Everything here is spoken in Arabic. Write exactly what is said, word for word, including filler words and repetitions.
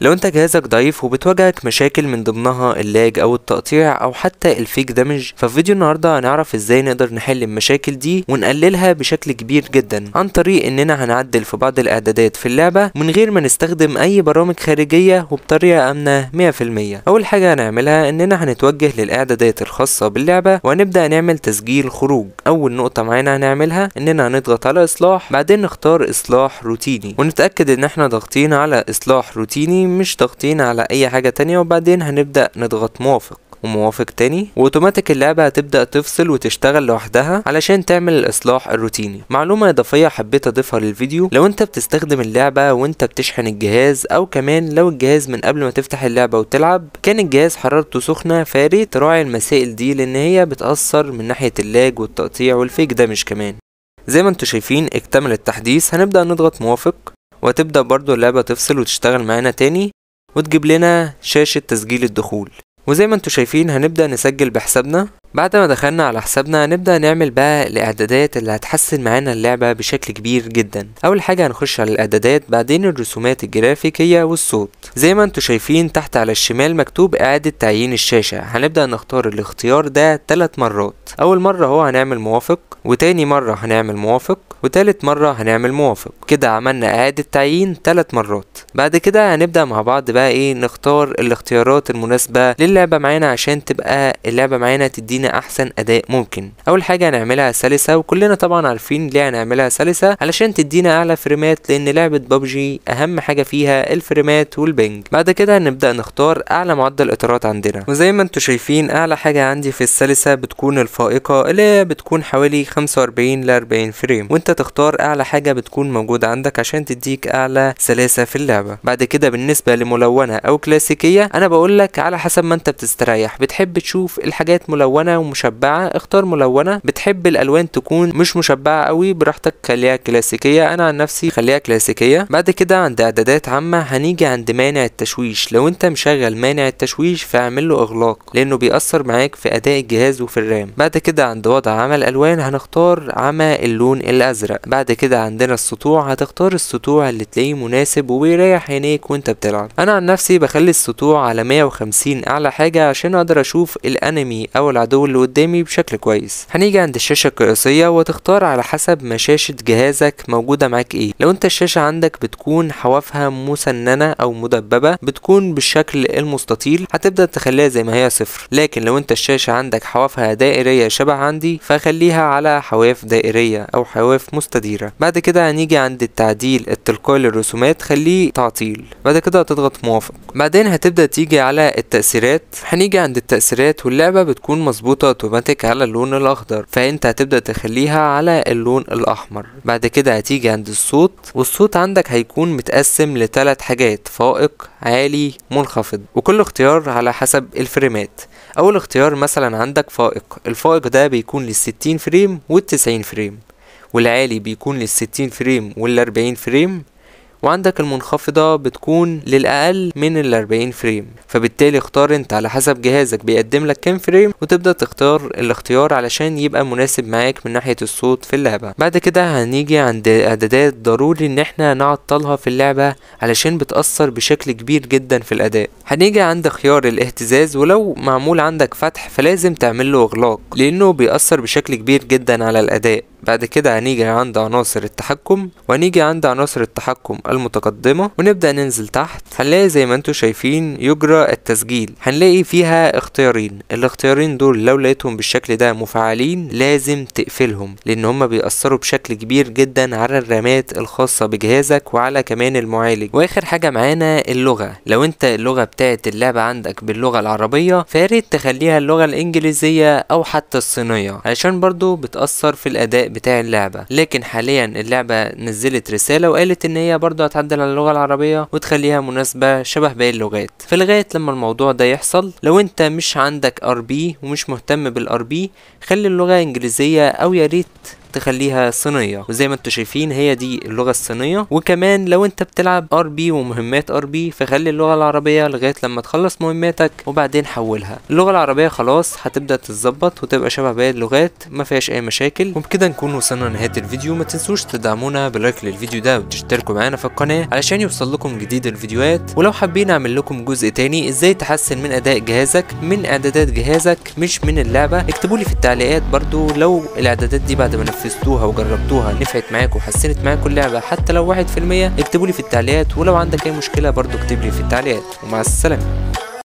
لو انت جهازك ضعيف وبتواجهك مشاكل من ضمنها اللاج او التقطيع او حتى الفيك دامج، ففي فيديو النهارده هنعرف ازاي نقدر نحل المشاكل دي ونقللها بشكل كبير جدا عن طريق اننا هنعدل في بعض الاعدادات في اللعبه من غير ما نستخدم اي برامج خارجيه وبطريقه امنه مية في المية. اول حاجه هنعملها اننا هنتوجه للاعدادات الخاصه باللعبه وهنبدا نعمل تسجيل خروج. اول نقطه معانا هنعملها اننا هنضغط على اصلاح، بعدين نختار اصلاح روتيني ونتاكد ان احنا ضاغطين على اصلاح روتيني مش ضاغطين على اي حاجة تانية، وبعدين هنبدأ نضغط موافق وموافق تاني، واوتوماتيك اللعبة هتبدأ تفصل وتشتغل لوحدها علشان تعمل الاصلاح الروتيني. معلومة اضافية حبيت اضيفها للفيديو، لو انت بتستخدم اللعبة وانت بتشحن الجهاز، او كمان لو الجهاز من قبل ما تفتح اللعبة وتلعب كان الجهاز حرارته سخنة، فياريت تراعي المسائل دي لان هي بتأثر من ناحية اللاج والتقطيع والفيك دامج كمان. زي ما انتوا شايفين اكتمل التحديث، هنبدأ نضغط موافق وهتبدأ برضو اللعبة تفصل وتشتغل معانا تاني وتجيب لنا شاشة تسجيل الدخول. وزي ما انتوا شايفين هنبدأ نسجل بحسابنا. بعد ما دخلنا على حسابنا هنبدأ نعمل بقى الاعدادات اللي هتحسن معانا اللعبة بشكل كبير جدا. اول حاجة هنخش على الاعدادات، بعدين الرسومات الجرافيكية والصوت. زي ما انتوا شايفين تحت على الشمال مكتوب اعادة تعيين الشاشة، هنبدأ نختار الاختيار ده ثلاث مرات. اول مرة هو هنعمل موافق، وتاني مرة هنعمل موافق، وتالت مرة هنعمل موافق. كده عملنا اعادة تعيين ثلاث مرات. بعد كده هنبدأ مع بعض بقى ايه نختار الاختيارات المناسبة للعبة معانا عشان تبقى اللعبة معانا تدينا احسن اداء ممكن. اول حاجه هنعملها سلسه، وكلنا طبعا عارفين ليه هنعملها سلسه، علشان تدينا اعلى فريمات لان لعبه ببجي اهم حاجه فيها الفريمات والبنج. بعد كده هنبدا نختار اعلى معدل اطارات عندنا، وزي ما انتم شايفين اعلى حاجه عندي في السلسه بتكون الفائقه اللي بتكون حوالي خمسة واربعين لاربعين فريم، وانت تختار اعلى حاجه بتكون موجوده عندك عشان تديك اعلى سلاسه في اللعبه. بعد كده بالنسبه لملونه او كلاسيكيه، انا بقول لك على حسب ما انت بتستريح، بتحب تشوف الحاجات ملونه ومشبعه اختار ملونه، بتحب الالوان تكون مش مشبعه قوي براحتك خليها كلاسيكيه، انا عن نفسي خليها كلاسيكيه. بعد كده عند اعدادات عامه هنيجي عند مانع التشويش. لو انت مشغل مانع التشويش فاعمل له اغلاق لانه بيأثر معاك في اداء الجهاز وفي الرام. بعد كده عند وضع عمى الالوان هنختار عمى اللون الازرق. بعد كده عندنا السطوع، هتختار السطوع اللي تلاقيه مناسب وبيريح عينيك وانت بتلعب. انا عن نفسي بخلي السطوع على مية وخمسين اعلى حاجه عشان اقدر اشوف الانمي او العدو اللي قدامي بشكل كويس. هنيجي عند الشاشه القياسيه وتختار على حسب ما شاشه جهازك موجوده معاك ايه. لو انت الشاشه عندك بتكون حوافها مسننه او مدببه بتكون بالشكل المستطيل، هتبدا تخليها زي ما هي صفر. لكن لو انت الشاشه عندك حوافها دائريه شبه عندي، فخليها على حواف دائريه او حواف مستديره. بعد كده هنيجي عند التعديل التلقائي للرسومات، خليه تعطيل. بعد كده هتضغط موافق. بعدين هتبدا تيجي على التاثيرات. هنيجي عند التاثيرات واللعبه بتكون مظبوطه اوتوماتيك على اللون الاخضر، فانت هتبدا تخليها على اللون الاحمر. بعد كده هتيجي عند الصوت، والصوت عندك هيكون متقسم لثلاث حاجات، فائق، عالي، منخفض، وكل اختيار على حسب الفريمات. اول اختيار مثلا عندك فائق، الفائق ده بيكون للستين فريم والتسعين فريم، والعالي بيكون للستين فريم والاربعين فريم، وعندك المنخفضة بتكون للأقل من الاربعين فريم. فبالتالي اختار انت على حسب جهازك بيقدم لك كام فريم، وتبدأ تختار الاختيار علشان يبقى مناسب معاك من ناحية الصوت في اللعبة. بعد كده هنيجي عند اعدادات ضروري ان احنا نعطلها في اللعبة علشان بتأثر بشكل كبير جدا في الأداء. هنيجي عند خيار الاهتزاز، ولو معمول عندك فتح فلازم تعمل له اغلاق لانه بيأثر بشكل كبير جدا على الأداء. بعد كده هنيجي عند عناصر التحكم، وهنيجي عند عناصر التحكم المتقدمة ونبدأ ننزل تحت. هنلاقي زي ما انتوا شايفين يجرى التسجيل، هنلاقي فيها اختيارين. الاختيارين دول لو لقيتهم بالشكل ده مفعلين لازم تقفلهم لان هما بيأثروا بشكل كبير جدا على الرامات الخاصة بجهازك وعلى كمان المعالج. واخر حاجة معانا اللغة. لو انت اللغة بتاعت اللعبة عندك باللغة العربية، فياريت تخليها اللغة الانجليزية او حتى الصينية علشان برضو بتأثر في الاداء بتاع اللعبة. لكن حاليا اللعبة نزلت رسالة وقالت ان هي برضو هتعدل على اللغة العربية وتخليها مناسبة شبه باقي اللغات. فلغاية لما الموضوع ده يحصل، لو انت مش عندك ار بي ومش مهتم بالار بي، خلي اللغة انجليزية او ياريت تخليها صينيه، وزي ما انتم شايفين هي دي اللغه الصينيه. وكمان لو انت بتلعب ار بي ومهمات ار بي فخلي اللغه العربيه لغايه لما تخلص مهماتك وبعدين حولها. اللغه العربيه خلاص هتبدا تتظبط وتبقى شبه باقي اللغات، ما فيهاش اي مشاكل. وبكده نكون وصلنا لنهايه الفيديو. ما تنسوش تدعمونا باللايك للفيديو ده وتشتركوا معانا في القناه علشان يوصل لكم جديد الفيديوهات. ولو حابين اعمل لكم جزء تاني ازاي تحسن من اداء جهازك من اعدادات جهازك مش من اللعبه، اكتبوا لي في التعليقات. برضو لو الاعدادات دي بعد ما نفذتوها وجربتوها نفعت معاكم وحسنت معاكم اللعبه حتى لو واحد في المية اكتبوا لي في التعليقات. ولو عندك اي مشكله برضو اكتب لي في التعليقات. ومع السلامه.